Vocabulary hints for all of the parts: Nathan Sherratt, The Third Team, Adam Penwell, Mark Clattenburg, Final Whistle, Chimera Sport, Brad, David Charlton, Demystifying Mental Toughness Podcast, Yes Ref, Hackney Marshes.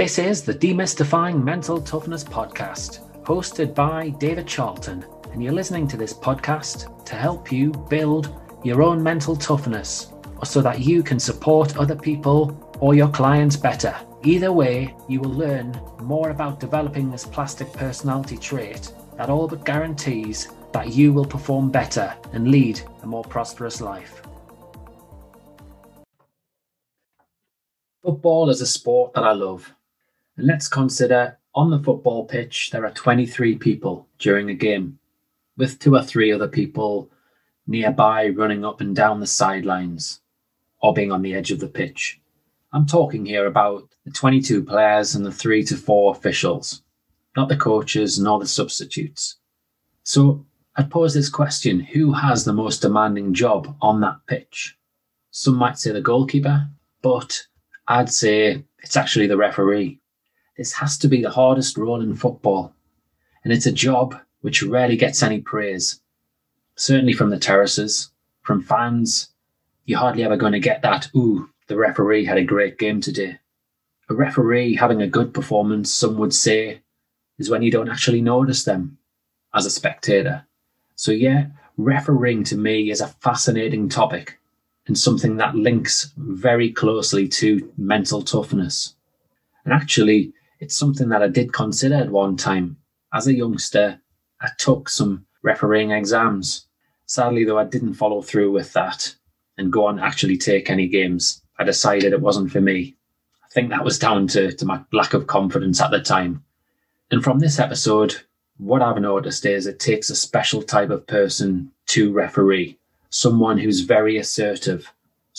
This is the Demystifying Mental Toughness Podcast, hosted by David Charlton, and you're listening to this podcast to help you build your own mental toughness so that you can support other people or your clients better. Either way, you will learn more about developing this plastic personality trait that all but guarantees that you will perform better and lead a more prosperous life. Football is a sport that I love. And let's consider on the football pitch, there are 23 people during a game, with 2 or 3 other people nearby running up and down the sidelines or being on the edge of the pitch. I'm talking here about the 22 players and the 3 to 4 officials, not the coaches nor the substitutes. So I'd pose this question: who has the most demanding job on that pitch? Some might say the goalkeeper, but I'd say it's actually the referee. This has to be the hardest role in football, and it's a job which rarely gets any praise. Certainly from the terraces, from fans, you're hardly ever going to get that, "Ooh, the referee had a great game today." A referee having a good performance, some would say, is when you don't actually notice them as a spectator. So yeah, refereeing to me is a fascinating topic, and something that links very closely to mental toughness. And actually, it's something that I did consider at one time. As a youngster, I took some refereeing exams. Sadly, though, I didn't follow through with that and go on to actually take any games. I decided it wasn't for me. I think that was down to my lack of confidence at the time. And from this episode, what I've noticed is it takes a special type of person to referee. Someone who's very assertive,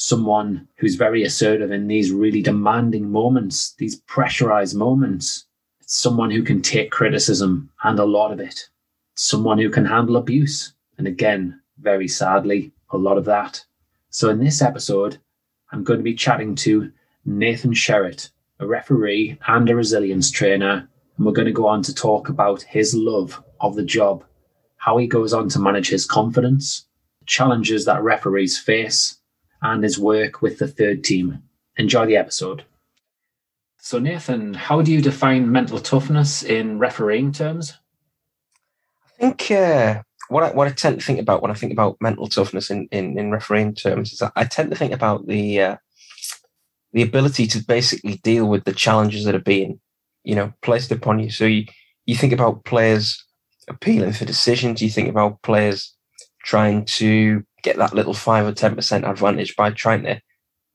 in these really demanding moments, these pressurized moments. It's someone who can take criticism, and a lot of it. Someone who can handle abuse. And again, very sadly, a lot of that. So in this episode, I'm going to be chatting to Nathan Sherratt, a referee and a resilience trainer. And we're going to go on to talk about his love of the job, how he goes on to manage his confidence, challenges that referees face, and his work with the third team. Enjoy the episode. So Nathan, how do you define mental toughness in refereeing terms? I think what I tend to think about when I think about mental toughness in refereeing terms is that I tend to think about the ability to basically deal with the challenges that are being, placed upon you. So you think about players appealing for decisions. You think about players trying to get that little 5 or 10% advantage by trying to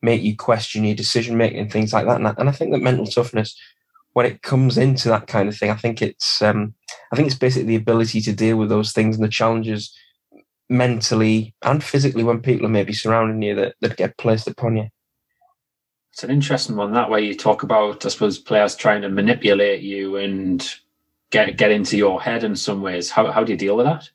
make you question your decision-making and things like that. And I think that mental toughness, when it comes into that kind of thing, I think it's basically the ability to deal with those things and the challenges mentally and physically when people are maybe surrounding you that get placed upon you. It's an interesting one, that way you talk about, I suppose, players trying to manipulate you and get into your head in some ways. How do you deal with that?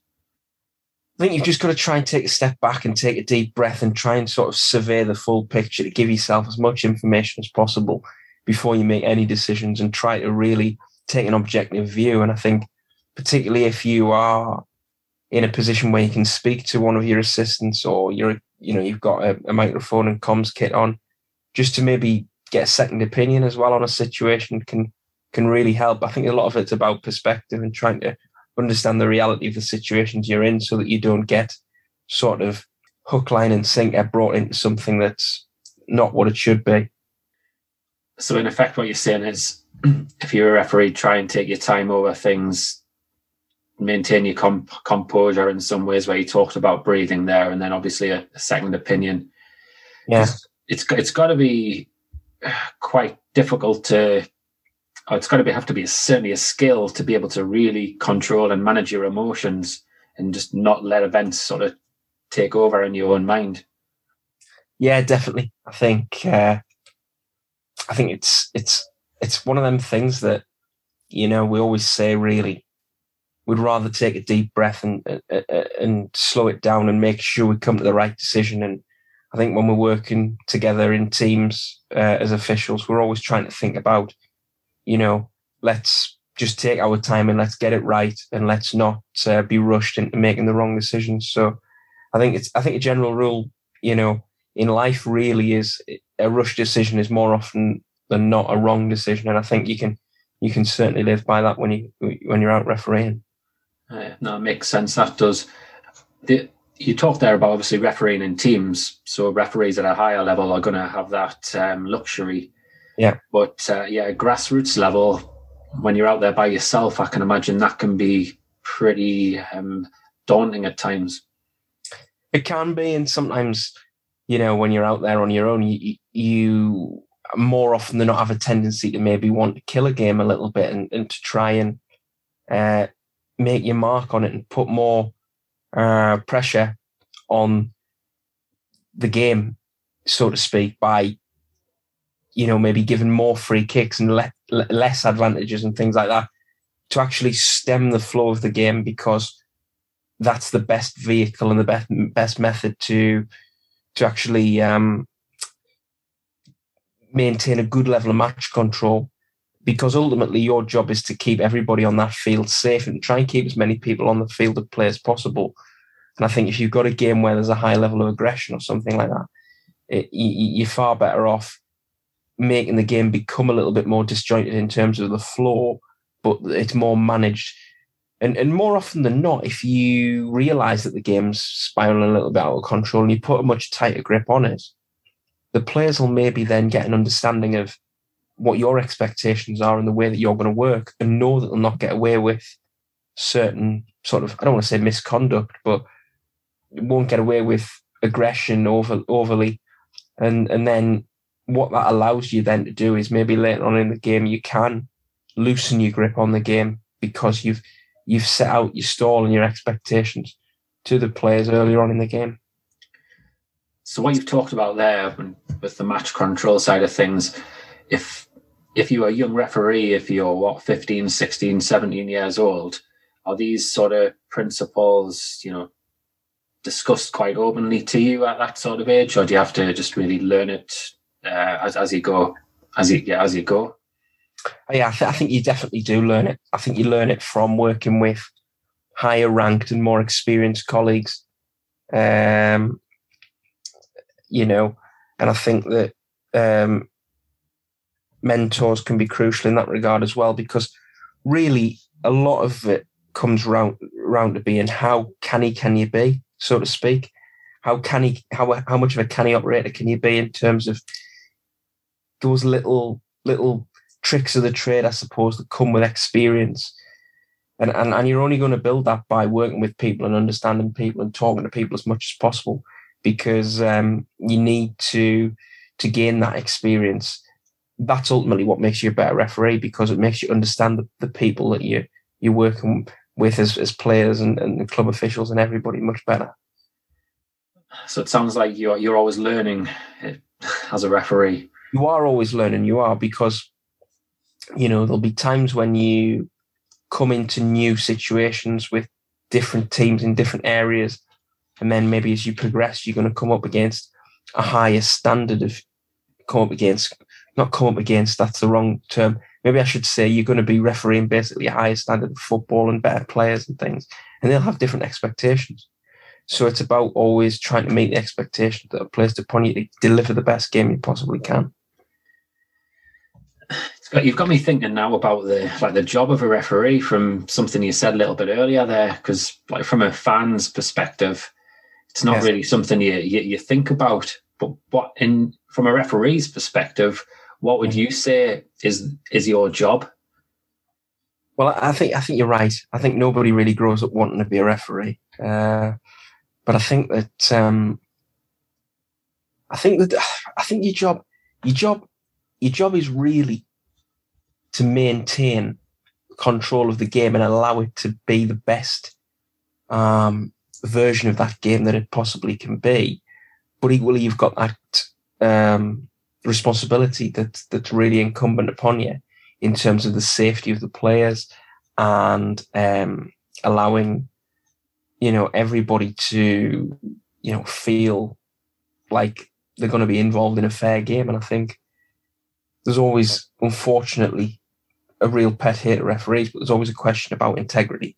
I think you've just got to try and take a step back and take a deep breath and try and sort of survey the full picture to give yourself as much information as possible before you make any decisions and try to really take an objective view. And I think particularly if you are in a position where you can speak to one of your assistants or you've got a microphone and comms kit on, just to maybe get a second opinion as well on a situation can really help. I think a lot of it's about perspective and trying to understand the reality of the situations you're in so that you don't get sort of hook, line and sinker brought into something that's not what it should be. So in effect, what you're saying is if you're a referee, try and take your time over things, maintain your composure in some ways, where you talked about breathing there, and then obviously a second opinion. Yeah. It's got to be quite difficult to... It's got to have to be certainly a skill to be able to really control and manage your emotions and just not let events sort of take over in your own mind. Yeah, definitely. I think it's one of them things that, we always say really, we'd rather take a deep breath and slow it down and make sure we come to the right decision. And I think when we're working together in teams as officials, we're always trying to think about, let's just take our time and let's get it right and let's not be rushed into making the wrong decisions. So I think a general rule, in life really is a rushed decision is more often than not a wrong decision. And I think you can certainly live by that when you're out refereeing. No, it makes sense. That does. You talked there about obviously refereeing in teams, so referees at a higher level are going to have that luxury. Yeah. But grassroots level, when you're out there by yourself, I can imagine that can be pretty daunting at times. It can be, and sometimes, you know, when you're out there on your own, you more often than not have a tendency to maybe want to kill a game a little bit and to try and make your mark on it and put more pressure on the game, so to speak, by, you know, maybe giving more free kicks and less advantages and things like that to actually stem the flow of the game, because that's the best vehicle and the best method to actually maintain a good level of match control, because ultimately your job is to keep everybody on that field safe and try and keep as many people on the field of play as possible. And I think if you've got a game where there's a high level of aggression or something like that, you're far better off making the game become a little bit more disjointed in terms of the floor, but it's more managed. And more often than not, if you realise that the game's spiralling a little bit out of control and you put a much tighter grip on it, the players will maybe then get an understanding of what your expectations are and the way that you're going to work, and know that they'll not get away with certain sort of, I don't want to say misconduct, but won't get away with aggression overly. And then what that allows you then to do is maybe later on in the game, you can loosen your grip on the game, because you've set out your stall and your expectations to the players earlier on in the game. So what you've talked about there with the match control side of things, if you're a young referee, if you're, 15, 16, 17 years old, are these sort of principles, you know, discussed quite openly to you at that sort of age, or do you have to just really learn it as you go? As you go? Yeah, I think you definitely do learn it. I think you learn it from working with higher ranked and more experienced colleagues. You know, and I think that mentors can be crucial in that regard as well, because really a lot of it comes round to being how canny can you be, so to speak. How much of a canny operator can you be in terms of those little tricks of the trade, I suppose, that come with experience. And you're only going to build that by working with people and understanding people and talking to people as much as possible, because you need to gain that experience. That's ultimately what makes you a better referee, because it makes you understand the people that you're working with as players and club officials and everybody much better. So it sounds like you're always learning as a referee. You are always learning, because, you know, there'll be times when you come into new situations with different teams in different areas, and then maybe as you progress, you're going to come up against a higher standard of that's the wrong term. Maybe I should say you're going to be refereeing basically a higher standard of football and better players and things, and they'll have different expectations. So it's about always trying to meet the expectations that are placed upon you to deliver the best game you possibly can. You've got me thinking now about the job of a referee, from something you said a little bit earlier there, because like from a fan's perspective, it's not really something you think about. But from a referee's perspective, what would you say is your job? Well, I think you're right. I think nobody really grows up wanting to be a referee, but I think that your job is really to maintain control of the game and allow it to be the best version of that game that it possibly can be. But equally, you've got that responsibility that's really incumbent upon you in terms of the safety of the players and allowing, you know, everybody to, you know, feel like they're going to be involved in a fair game. And I think there's always, unfortunately, a real pet hate of referees, but there's always a question about integrity.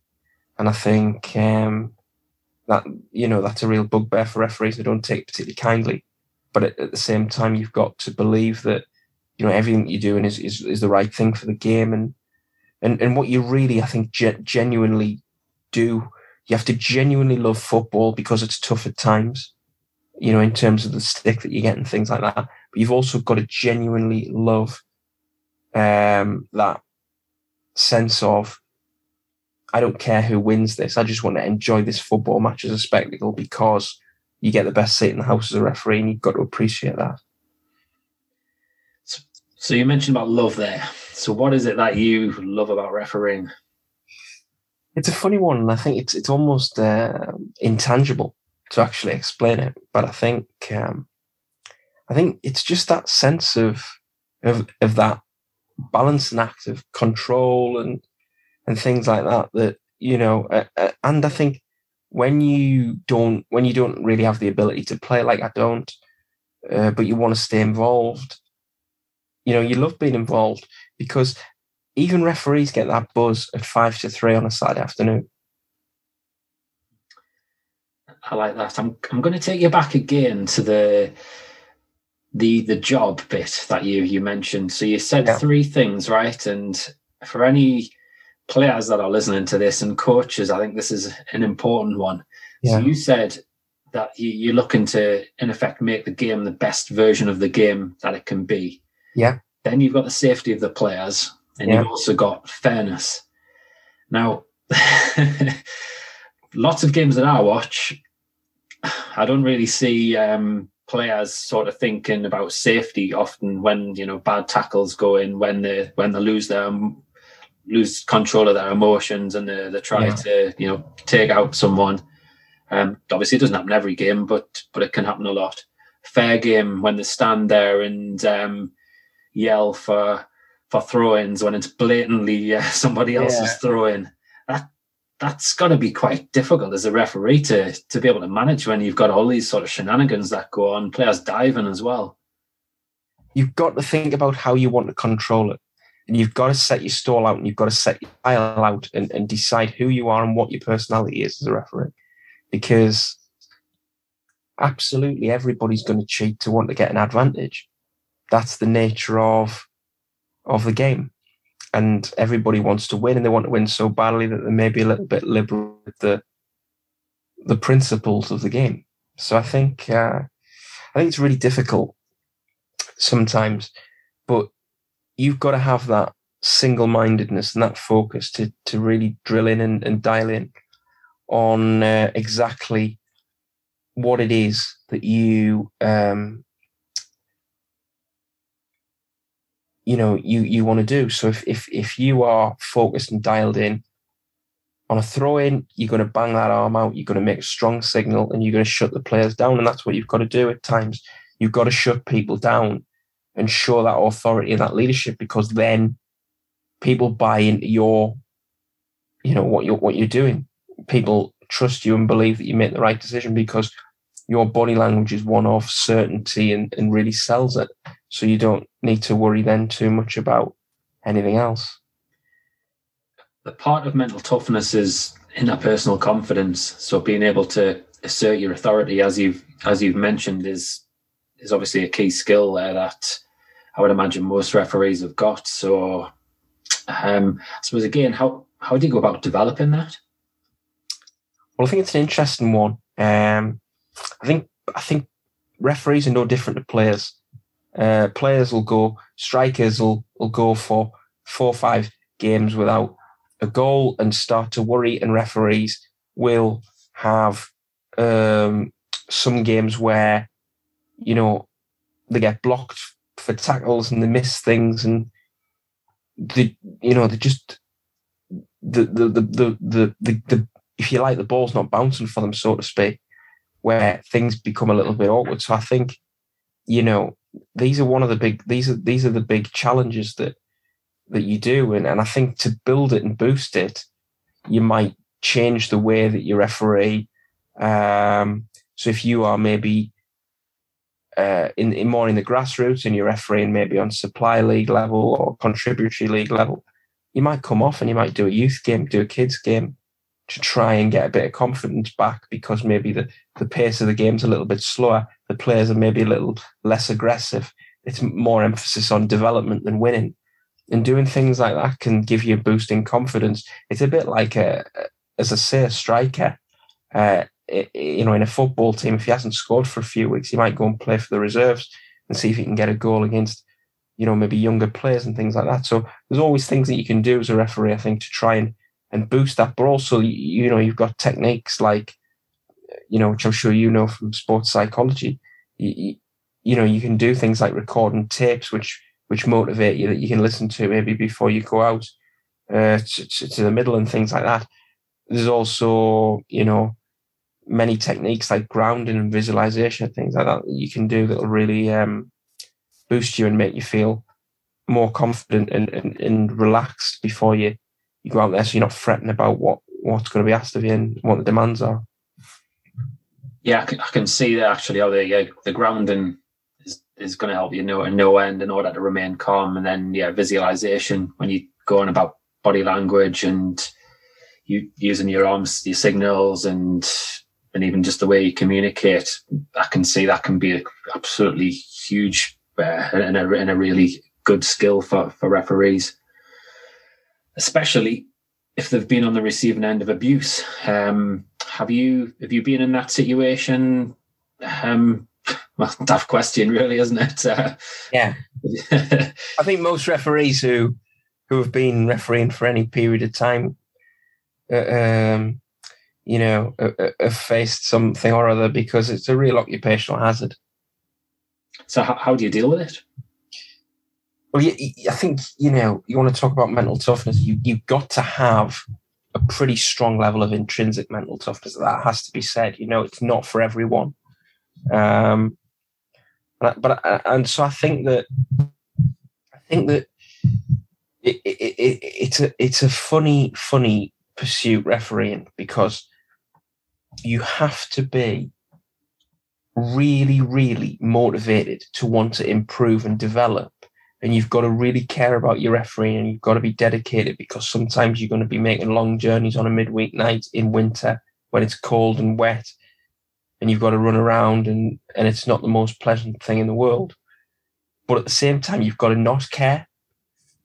And I think that, you know, that's a real bugbear for referees. They don't take it particularly kindly. But at the same time, you've got to believe that you know, everything you're doing is the right thing for the game. And what you really, I think, genuinely do, you have to genuinely love football, because it's tough at times, you know, in terms of the stick that you get and things like that. But you've also got to genuinely love that sense of, I don't care who wins this. I just want to enjoy this football match as a spectacle, because you get the best seat in the house as a referee, and you've got to appreciate that. So you mentioned about love there. So what is it that you love about refereeing? It's a funny one, and I think it's almost intangible to actually explain it. But I think it's just that sense of that balancing act of control and things like that. That, you know, and I think when you don't really have the ability to play, like I don't, but you want to stay involved. You know, you love being involved, because even referees get that buzz at 2:55 on a Saturday afternoon. I like that. I'm going to take you back again to the job bit that you mentioned. So you said three things, right? And for any players that are listening to this and coaches, I think this is an important one. Yeah. So you said that you're looking to, in effect, make the game the best version of the game that it can be. Yeah. Then you've got the safety of the players, and you've also got fairness. Now, lots of games that I watch, I don't really see players sort of thinking about safety often when, you know, bad tackles go in, when they lose control of their emotions, and they try to, you know, take out someone. Obviously, it doesn't happen every game, but it can happen a lot. Fair game when they stand there and yell for throw-ins when it's blatantly somebody else's throw-in. That's got to be quite difficult as a referee to be able to manage when you've got all these sort of shenanigans that go on, players diving as well. You've got to think about how you want to control it. And you've got to set your stall out, and you've got to set your style out, and decide who you are and what your personality is as a referee. Because absolutely everybody's going to cheat to want to get an advantage. That's the nature of the game, and everybody wants to win, and they want to win so badly that they may be a little bit liberal with the principles of the game. So I think it's really difficult sometimes, but you've got to have that single-mindedness and that focus to really drill in and dial in on exactly what it is that you you want to do. So if you are focused and dialed in on a throw-in, you're going to bang that arm out, you're going to make a strong signal, and you're going to shut the players down. And that's what you've got to do at times. You've got to shut people down and show that authority and that leadership, because then people buy into your, you know, what you're doing. People trust you and believe that you make the right decision, because your body language is one of certainty and really sells it. So you don't need to worry then too much about anything else. The part of mental toughness is interpersonal confidence. So being able to assert your authority, as you've mentioned, is obviously a key skill there that I would imagine most referees have got. So I suppose, again, how do you go about developing that? Well, I think it's an interesting one. I think referees are no different to players. Strikers will go for 4 or 5 games without a goal and start to worry, and referees will have some games where, you know, they get blocked for tackles and they miss things, and they just if you like, the ball's not bouncing for them, so to speak, where things become a little bit awkward. So I think, you know, these are the big challenges that you do. And I think to build it and boost it, you might change the way that you referee. So if you are maybe in the grassroots and you're refereeing maybe on supply league level or contributory league level, you might come off and you might do a youth game, do a kids game, to try and get a bit of confidence back, because maybe the pace of the game's a little bit slower, the players are maybe a little less aggressive, it's more emphasis on development than winning. And doing things like that can give you a boost in confidence. It's a bit like, a striker. In a football team, if he hasn't scored for a few weeks, he might go and play for the reserves and see if he can get a goal against, maybe younger players and things like that. So there's always things that you can do as a referee, I think, to try and boost that. But also, you've got techniques like, which I'm sure from sports psychology, you can do things like recording tapes, which motivate you, that you can listen to maybe before you go out to the middle and things like that. There's also, many techniques like grounding and visualization and things like that you can do that'll really boost you and make you feel more confident and relaxed before you go out there, so you're not fretting about what's going to be asked of you and what the demands are. Yeah, I can see that actually, how the grounding is going to help you no end in order to remain calm. And then, visualization, when you go on about body language and you using your arms, your signals, and even just the way you communicate, I can see that can be absolutely huge and a really good skill for referees, especially if they've been on the receiving end of abuse. Have you been in that situation? Well, tough question, really, isn't it? Yeah. I think most referees who have been refereeing for any period of time, have faced something or other, because it's a real occupational hazard. So how do you deal with it? Well, I think, you want to talk about mental toughness. You've got to have a pretty strong level of intrinsic mental toughness. That has to be said. It's not for everyone. So I think that it's a funny pursuit, refereeing, because you have to be really, really motivated to want to improve and develop. And you've got to really care about your refereeing, and you've got to be dedicated, because sometimes you're going to be making long journeys on a midweek night in winter when it's cold and wet, and you've got to run around, and it's not the most pleasant thing in the world. But at the same time, you've got to not care.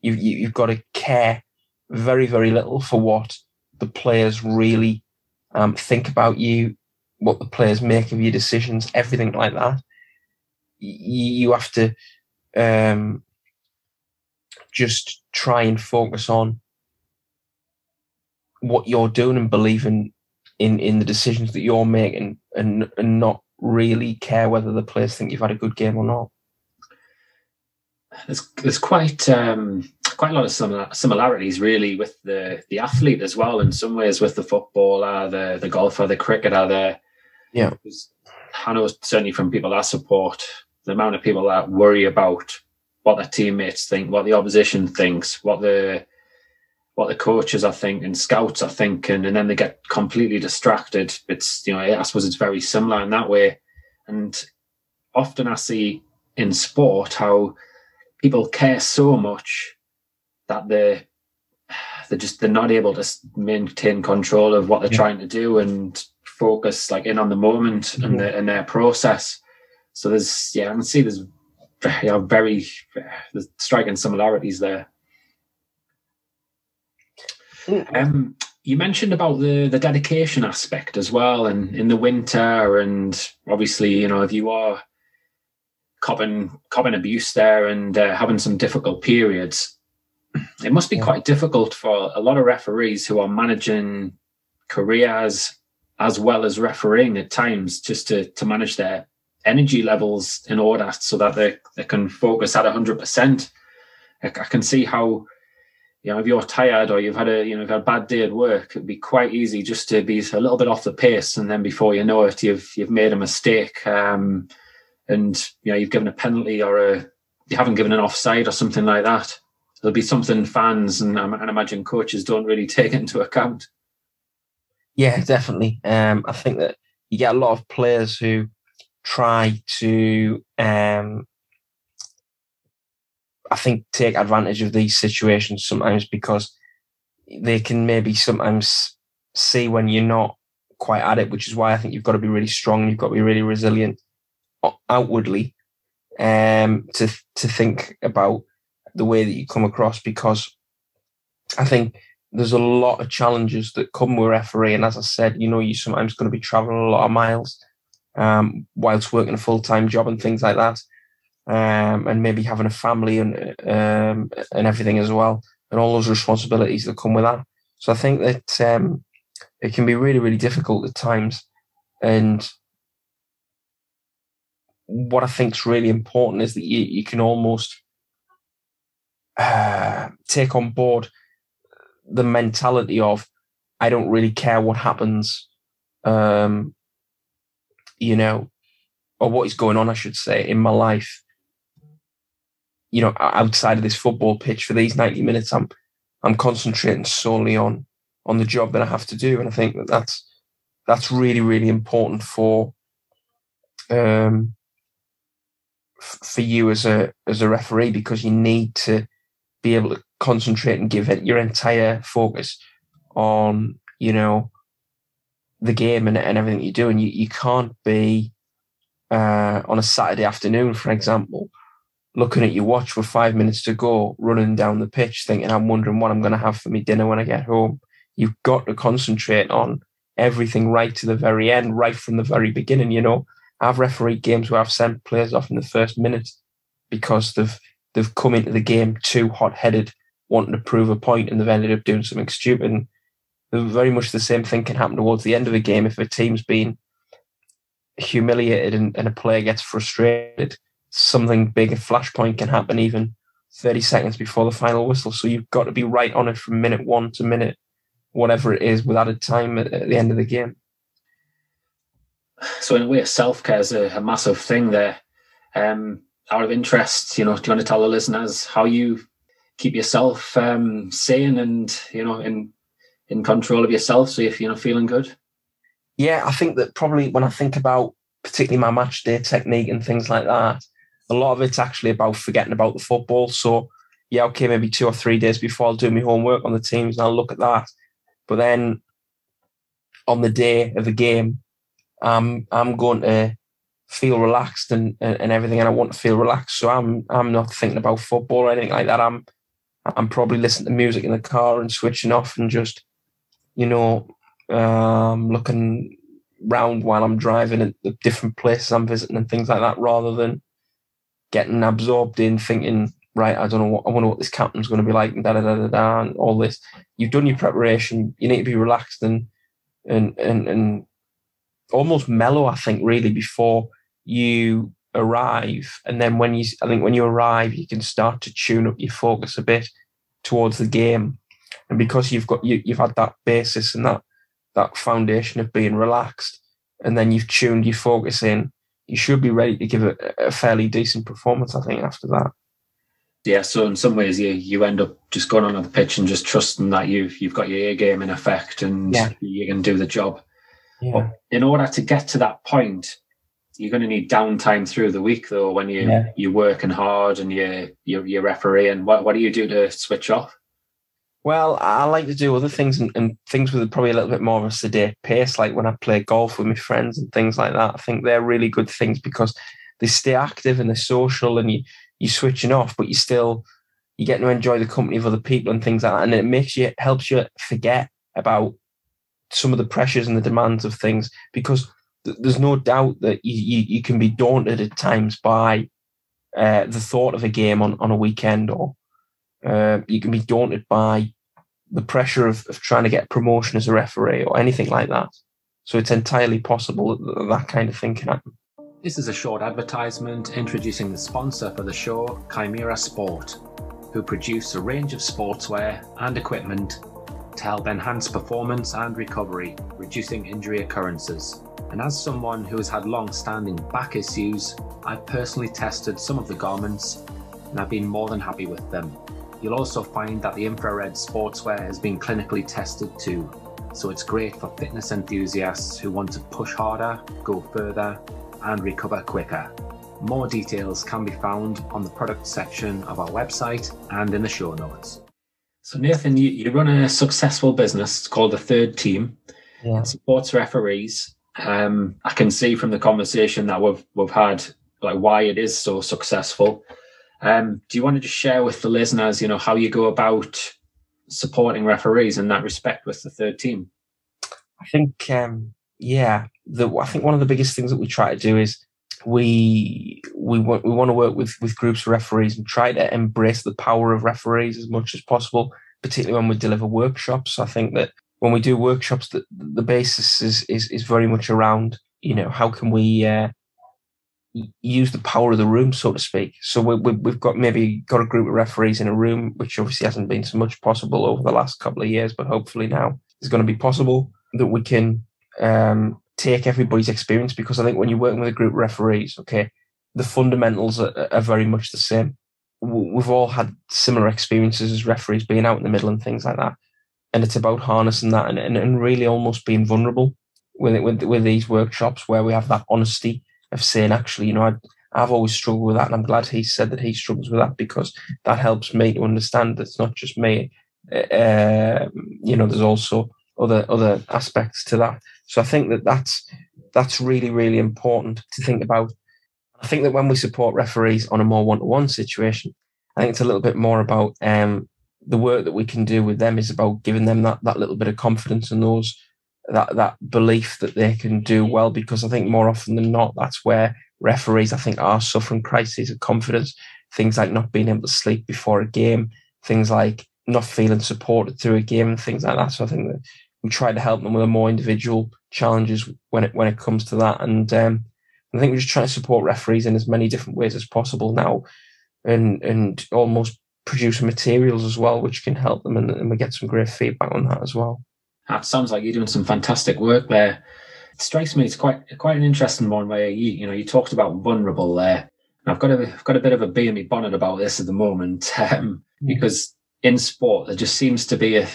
You've got to care very, very little for what the players really think about you, what the players make of your decisions, everything like that. You have to just try and focus on what you're doing and believe in the decisions that you're making, and not really care whether the players think you've had a good game or not. There's quite a lot of similarities, really, with the athlete as well, in some ways, with the footballer, the golfer, the cricketer. Yeah, I know, certainly from people I support, the amount of people that worry about what their teammates think, what the opposition thinks, what the coaches are thinking, and scouts are thinking, and then they get completely distracted. It's, I suppose it's very similar in that way. And often I see in sport how people care so much that they're not able to maintain control of what they're trying to do and focus in on the moment and their process. So I can see there's striking similarities there. You mentioned about the dedication aspect as well, and in the winter, and obviously, if you are copping abuse there and having some difficult periods, it must be quite difficult for a lot of referees who are managing careers as well as refereeing at times, just to manage their energy levels in order so that they can focus at 100%. I can see how, if you're tired or you've had a bad day at work, it'd be quite easy just to be a little bit off the pace, and then before you know it, you've made a mistake, and you've given a penalty, or you haven't given an offside or something like that. There'll be something fans and I imagine coaches don't really take into account. Yeah, definitely. I think that you get a lot of players who try to, take advantage of these situations sometimes, because they can maybe sometimes see when you're not quite at it, which is why I think you've got to be really strong. You've got to be really resilient outwardly, to think about the way that you come across, because I think there's a lot of challenges that come with refereeing. And as I said, you know, you're sometimes going to be traveling a lot of miles whilst working a full-time job and things like that, and maybe having a family and everything as well, and all those responsibilities that come with that. So I think that it can be really, really difficult at times. And what I think is really important is that you can almost take on board the mentality of, I don't really care what happens, you know, or what is going on, I should say, in my life, you know, outside of this football pitch. For these 90 minutes, I'm concentrating solely on the job that I have to do. And I think that that's really, really important for you as a referee, because you need to be able to concentrate and give it your entire focus on, you know, the game and everything you do. And you can't be on a Saturday afternoon, for example, looking at your watch with 5 minutes to go, running down the pitch thinking, I'm wondering what I'm going to have for me dinner when I get home. You've got to concentrate on everything right to the very end, right from the very beginning. You know, I've refereed games where I've sent players off in the first minute because they've come into the game too hot-headed, wanting to prove a point, and they've ended up doing something stupid. And very much the same thing can happen towards the end of a game if a team's been humiliated and a player gets frustrated. Something big, a flashpoint can happen even 30 seconds before the final whistle. So you've got to be right on it from minute one to minute, whatever it is, without a time at the end of the game. So in a way, self-care is a massive thing there. Out of interest, you know, do you want to tell the listeners how you keep yourself sane and, you know, in control of yourself, so if you're not feeling good? Yeah, I think that probably when I think about particularly my match day technique and things like that, a lot of it's actually about forgetting about the football. So yeah, okay, maybe 2 or 3 days before, I'll do my homework on the teams and I'll look at that. But then on the day of the game, I'm going to feel relaxed and everything, and I want to feel relaxed. So I'm not thinking about football or anything like that. I'm probably listening to music in the car and switching off and just, you know, looking round while I'm driving at the different places I'm visiting and things like that, rather than getting absorbed in thinking, right, I wonder what this captain's going to be like and da-da-da-da-da and all this. You've done your preparation. You need to be relaxed and almost mellow, I think, really, before you arrive. And then when you arrive, you can start to tune up your focus a bit towards the game. And because you've had that basis and that foundation of being relaxed, and then you've tuned your focus in, you should be ready to give a fairly decent performance, I think, after that. Yeah, so in some ways you end up just going on the pitch and just trusting that you've got your A game in effect, and you can do the job. Yeah. But in order to get to that point, you're going to need downtime through the week, though, when you're working hard and you're refereeing. What do you do to switch off? Well, I like to do other things and things with probably a little bit more of a sedate pace, like when I play golf with my friends and things like that. I think they're really good things because they stay active and they're social, and you're switching off, but you're getting to enjoy the company of other people and things like that. And it helps you forget about some of the pressures and the demands of things, because there's no doubt that you can be daunted at times by the thought of a game on a weekend, or you can be daunted by the pressure of trying to get promotion as a referee or anything like that. So it's entirely possible that kind of thing can happen. This is a short advertisement introducing the sponsor for the show, Chimera Sport, who produce a range of sportswear and equipment to help enhance performance and recovery, reducing injury occurrences. And as someone who has had long-standing back issues, I've personally tested some of the garments and I've been more than happy with them. You'll also find that the infrared sportswear has been clinically tested too, so it's great for fitness enthusiasts who want to push harder, go further, and recover quicker. More details can be found on the product section of our website and in the show notes. So Nathan, you run a successful business. It's called The Third Team. Yeah. It supports referees. I can see from the conversation that we've had like why it is so successful. Do you want to just share with the listeners, you know, how you go about supporting referees in that respect with the third team? I think, I think one of the biggest things that we try to do is we want to work with groups of referees and try to embrace the power of referees as much as possible, particularly when we deliver workshops. I think that when we do workshops, the basis is very much around, you know, how can we use the power of the room, so to speak. So we've got a group of referees in a room, which obviously hasn't been so much possible over the last couple of years, but hopefully now it's going to be possible that we can take everybody's experience. Because I think when you're working with a group of referees, okay, the fundamentals are very much the same. We've all had similar experiences as referees, being out in the middle and things like that. And it's about harnessing that and really almost being vulnerable with these workshops, where we have that honesty of saying, actually, you know, I've always struggled with that, and I'm glad he said that he struggles with that, because that helps me to understand that it's not just me. You know, there's also other aspects to that. So I think that that's really, really important to think about. I think that when we support referees on a more one-to-one situation, I think it's a little bit more about the work that we can do with them is about giving them that little bit of confidence and that belief that they can do well, because I think more often than not, that's where referees, I think, are suffering crises of confidence. Things like not being able to sleep before a game, things like not feeling supported through a game and things like that. So I think that we try to help them with more individual challenges when it comes to that. And I think we're just trying to support referees in as many different ways as possible now, and almost produce materials as well, which can help them. And we get some great feedback on that as well. That sounds like you're doing some fantastic work there. It strikes me it's quite an interesting one where you talked about vulnerable there. And I've got a bit of a bee in my bonnet about this at the moment, because in sport there just seems to be a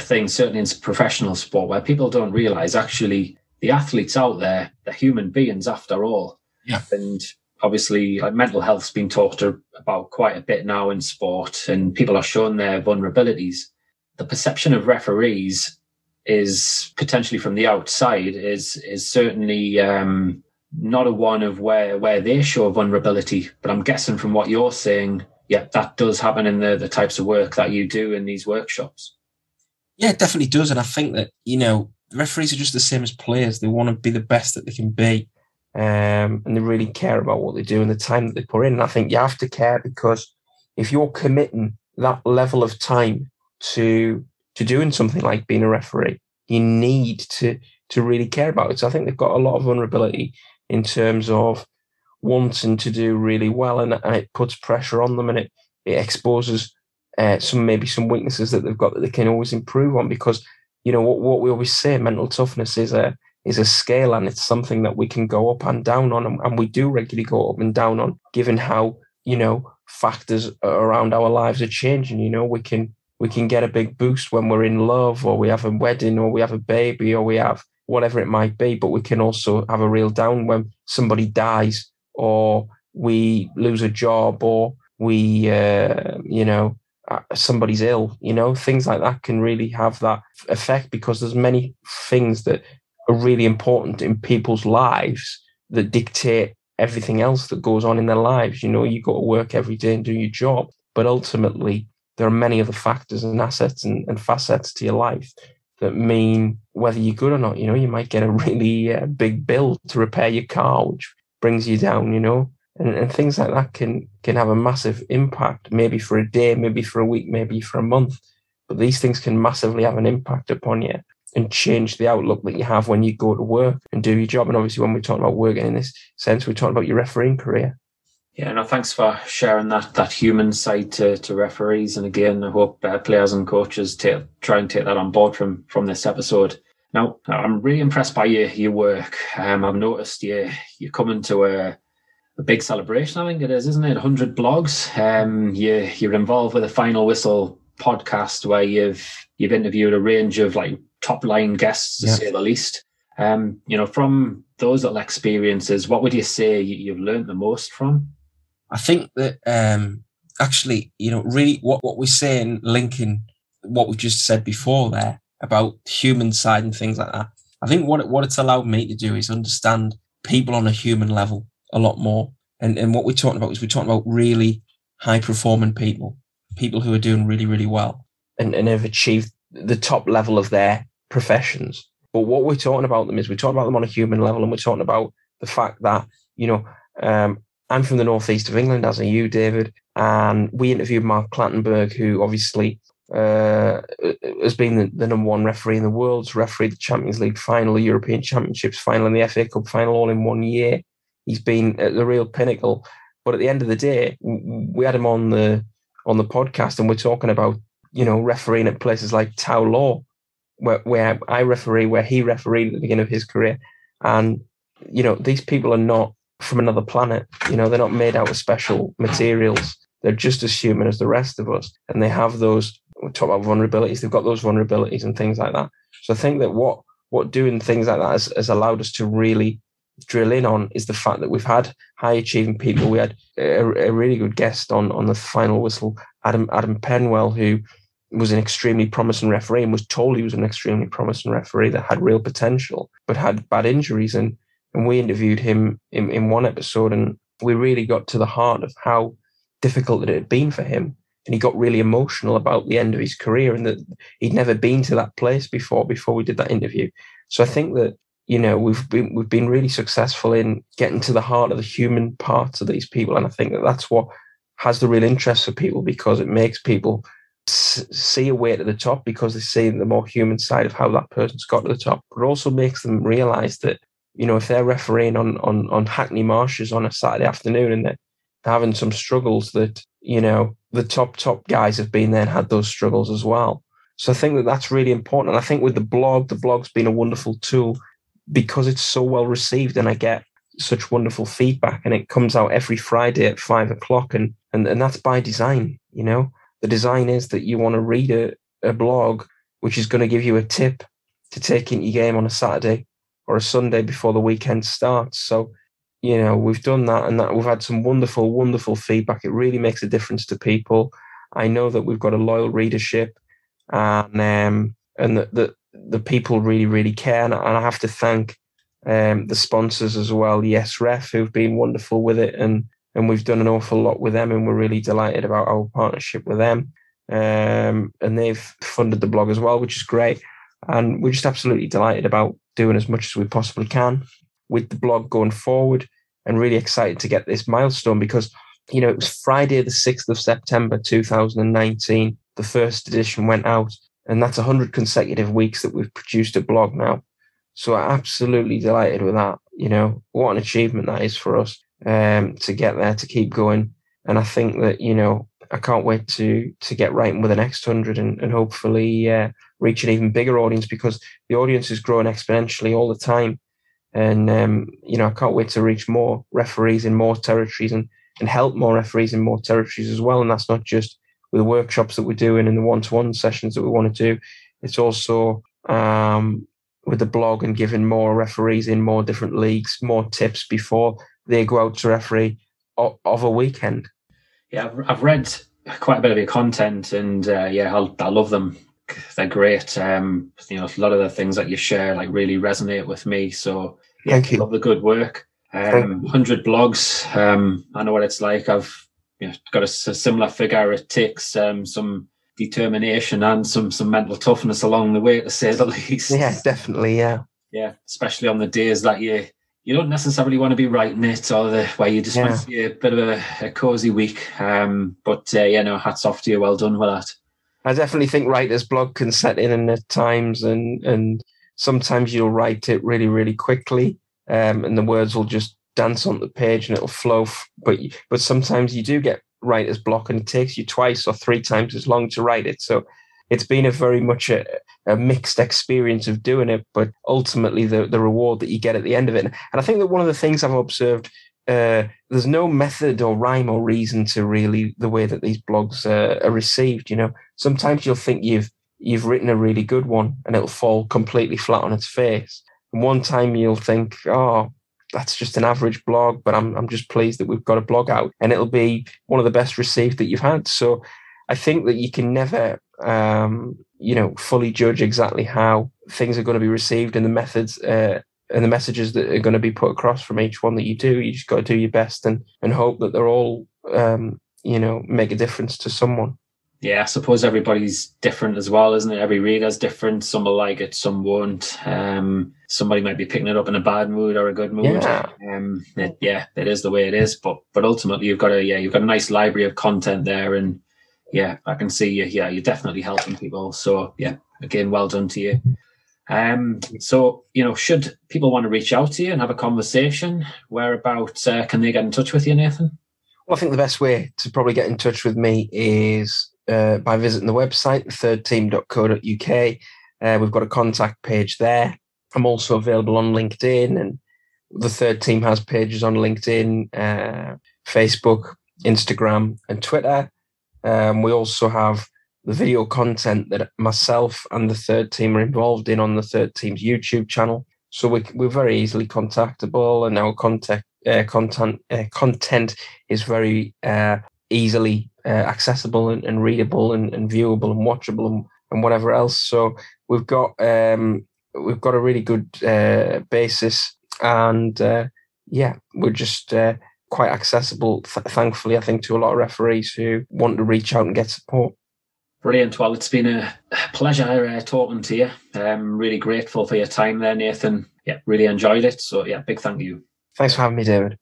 thing, certainly in professional sport, where people don't realise actually the athletes out there, they're human beings after all. Yeah. And obviously, like, mental health's been talked about quite a bit now in sport, and people are showing their vulnerabilities. The perception of referees is potentially from the outside is certainly not a one of where they show vulnerability. But I'm guessing from what you're saying, yeah, that does happen in the types of work that you do in these workshops. Yeah, it definitely does. And I think that, you know, referees are just the same as players. They want to be the best that they can be, and they really care about what they do and the time that they put in. And I think you have to care, because if you're committing that level of time to doing something like being a referee, you need to really care about it. So I think they've got a lot of vulnerability in terms of wanting to do really well, and it puts pressure on them, and it exposes some weaknesses that they've got that they can always improve on. Because, you know, what we always say, mental toughness is a scale, and it's something that we can go up and down on, and we do regularly go up and down on, given how, you know, factors around our lives are changing. You know, we can get a big boost when we're in love, or we have a wedding, or we have a baby, or we have whatever it might be. But we can also have a real down when somebody dies, or we lose a job, or we, you know, somebody's ill. You know, things like that can really have that effect, because there's many things that are really important in people's lives that dictate everything else that goes on in their lives. You know, you go to work every day and do your job, but ultimately, there are many other factors and assets and facets to your life that mean whether you're good or not. You know, you might get a really big bill to repair your car, which brings you down, you know, and things like that can have a massive impact, maybe for a day, maybe for a week, maybe for a month. But these things can massively have an impact upon you and change the outlook that you have when you go to work and do your job. And obviously, when we're talking about working in this sense, we're talking about your refereeing career. Yeah, no, thanks for sharing that human side to referees. And again, I hope players and coaches try and take that on board from this episode. Now, I'm really impressed by your work. I've noticed you're coming to a big celebration, I think it is, isn't it? 100 blogs. You're involved with the Final Whistle podcast, where you've interviewed a range of like top-line guests, to say the least. You know, from those little experiences, what would you say you've learned the most from? I think that actually, you know, really what we're saying, linking what we just said before there about human side and things like that, I think what it's allowed me to do is understand people on a human level a lot more. And what we're talking about is we're talking about really high-performing people who are doing really, really well and have achieved the top level of their professions. But what we're talking about them is we're talking about them on a human level, and we're talking about the fact that, you know, I'm from the northeast of England, as are you, David, and we interviewed Mark Clattenburg, who obviously has been the number one referee in the world, refereed the Champions League final, the European Championships final, and the FA Cup final all in one year. He's been at the real pinnacle. But at the end of the day, we had him on the podcast, and we're talking about, you know, refereeing at places like Tau Law, where I referee, where he refereed at the beginning of his career. And, you know, these people are not from another planet. You know, they're not made out of special materials. They're just as human as the rest of us. And they have those, we talk about vulnerabilities, they've got those vulnerabilities and things like that. So I think that what doing things like that has allowed us to really drill in on is the fact that we've had high achieving people. We had a really good guest on the Final Whistle, Adam Penwell, who was an extremely promising referee and was told he was an extremely promising referee that had real potential, but had bad injuries. And we interviewed him in one episode, and we really got to the heart of how difficult it had been for him. And he got really emotional about the end of his career and that he'd never been to that place before we did that interview. So I think that, you know, we've been really successful in getting to the heart of the human parts of these people. And I think that that's what has the real interest for people, because it makes people see a way to the top, because they see the more human side of how that person's got to the top. But it also makes them realise that, you know, if they're refereeing on Hackney Marshes on a Saturday afternoon and they're having some struggles, that, you know, the top guys have been there and had those struggles as well. So I think that that's really important. And I think with the blog's been a wonderful tool, because it's so well received and I get such wonderful feedback, and it comes out every Friday at 5 o'clock, and that's by design. You know, the design is that you want to read a blog which is going to give you a tip to take into your game on a Saturday or a Sunday before the weekend starts. So, you know, we've done that, and that we've had some wonderful, wonderful feedback. It really makes a difference to people. I know that we've got a loyal readership, and that the people really, really care. And I have to thank the sponsors as well, Yes Ref, who've been wonderful with it, and we've done an awful lot with them, and we're really delighted about our partnership with them. And they've funded the blog as well, which is great. And we're just absolutely delighted about doing as much as we possibly can with the blog going forward, and really excited to get this milestone, because, you know, it was Friday the 6th of September 2019, the first edition went out. And that's 100 consecutive weeks that we've produced a blog now. So I'm absolutely delighted with that. You know, what an achievement that is for us to get there, to keep going. And I think that, you know, I can't wait to get writing with the next 100 and hopefully reach an even bigger audience, because the audience is growing exponentially all the time. And, you know, I can't wait to reach more referees in more territories and help more referees in more territories as well. And that's not just with the workshops that we're doing and the one-to-one sessions that we want to do. It's also with the blog and giving more referees in more different leagues, more tips before they go out to referee of a weekend. Yeah, I've read quite a bit of your content, and yeah, I love them. They're great. You know, a lot of the things that you share like really resonate with me. So yeah, thank you. Love the good work. 100 blogs. I know what it's like. I've got a similar figure. It takes some determination and some mental toughness along the way, to say the least. Yeah, definitely. Yeah, especially on the days that you don't necessarily want to be writing it, or where you just want to be a bit of a cozy week. Hats off to you. Well done with that. I definitely think writer's blog can set in at times, and sometimes you'll write it really, really quickly, and the words will just dance on the page and it'll flow, but sometimes you do get writer's block, and it takes you twice or three times as long to write it. So it's been a very much a mixed experience of doing it, but ultimately the reward that you get at the end of it. And I think that one of the things I've observed, there's no method or rhyme or reason to really the way that these blogs are received. You know, sometimes you'll think you've written a really good one and it'll fall completely flat on its face, and one time you'll think, oh, that's just an average blog, but I'm just pleased that we've got a blog out, and it'll be one of the best received that you've had. So I think that you can never, fully judge exactly how things are going to be received, and the methods and the messages that are going to be put across from each one that you do. You just got to do your best and hope that they're all, make a difference to someone. Yeah, I suppose everybody's different as well, isn't it? Every reader's different. Some will like it, some won't. Somebody might be picking it up in a bad mood or a good mood. Yeah, it is the way it is. But ultimately, you've got a nice library of content there, and yeah, I can see you. Yeah, you're definitely helping people. So yeah, again, well done to you. So should people want to reach out to you and have a conversation, whereabouts can they get in touch with you, Nathan? Well, I think the best way to probably get in touch with me is by visiting the website, thirdteam.co.uk. We've got a contact page there. I'm also available on LinkedIn, and the Third Team has pages on LinkedIn, Facebook, Instagram, and Twitter. We also have the video content that myself and the Third Team are involved in on the Third Team's YouTube channel. So we're very easily contactable, and our content is very easily accessible and readable and viewable and watchable and whatever else. So we've got a really good basis, and we're just quite accessible, thankfully, I think, to a lot of referees who want to reach out and get support. Brilliant. Well, it's been a pleasure talking to you. I'm really grateful for your time there, Nathan. Yeah, really enjoyed it. So yeah, big thank you. Thanks for having me, David.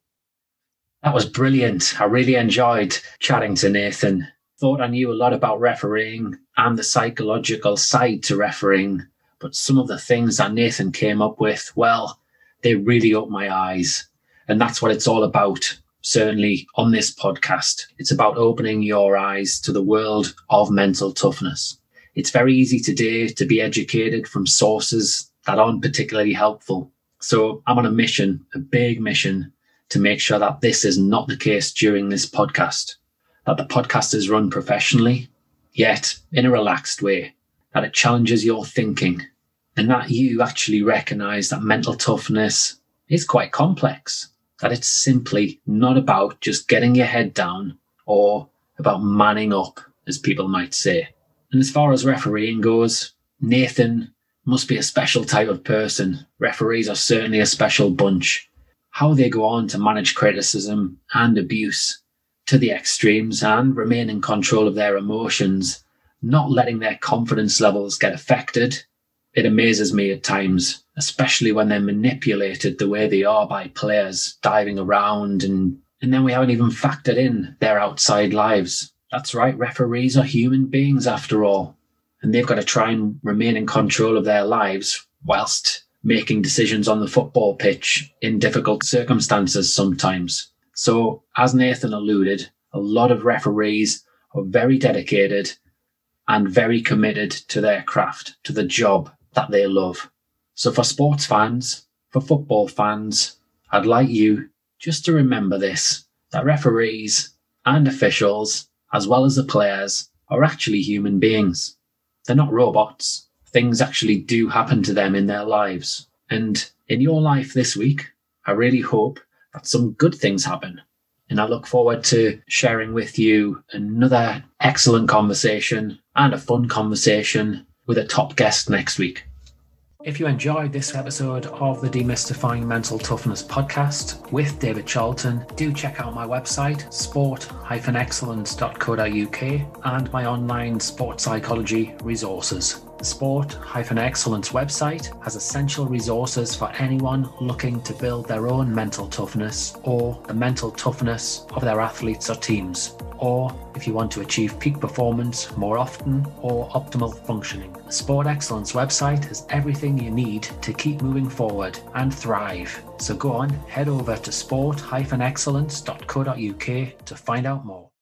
That was brilliant. I really enjoyed chatting to Nathan. Thought I knew a lot about refereeing and the psychological side to refereeing, but some of the things that Nathan came up with, well, they really opened my eyes. And that's what it's all about, certainly on this podcast. It's about opening your eyes to the world of mental toughness. It's very easy today to be educated from sources that aren't particularly helpful. So I'm on a mission, a big mission, to make sure that this is not the case during this podcast, that the podcast is run professionally, yet in a relaxed way, that it challenges your thinking, and that you actually recognize that mental toughness is quite complex, that it's simply not about just getting your head down or about manning up, as people might say. And as far as refereeing goes, Nathan must be a special type of person. Referees are certainly a special bunch. How they go on to manage criticism and abuse to the extremes and remain in control of their emotions, not letting their confidence levels get affected, it amazes me at times, especially when they're manipulated the way they are by players diving around, and then we haven't even factored in their outside lives. That's right, referees are human beings after all, and they've got to try and remain in control of their lives whilst making decisions on the football pitch in difficult circumstances sometimes. So, as Nathan alluded, a lot of referees are very dedicated and very committed to their craft, to the job that they love. So for sports fans, for football fans, I'd like you just to remember this, that referees and officials, as well as the players, are actually human beings. They're not robots. Things actually do happen to them in their lives. And in your life this week, I really hope that some good things happen. And I look forward to sharing with you another excellent conversation and a fun conversation with a top guest next week. If you enjoyed this episode of the Demystifying Mental Toughness podcast with David Charlton, do check out my website, sport-excellence.co.uk, and my online sport psychology resources. The Sport-Excellence website has essential resources for anyone looking to build their own mental toughness or the mental toughness of their athletes or teams, or if you want to achieve peak performance more often or optimal functioning. The Sport-Excellence website has everything you need to keep moving forward and thrive. So go on, head over to sport-excellence.co.uk to find out more.